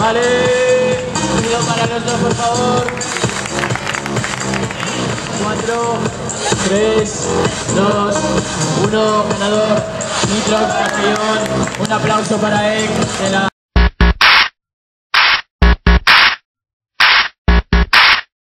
Vale, cuidado para los dos, por favor. 4, 3, 2, 1, ganador, Nitrox Castellón. Un aplauso para él.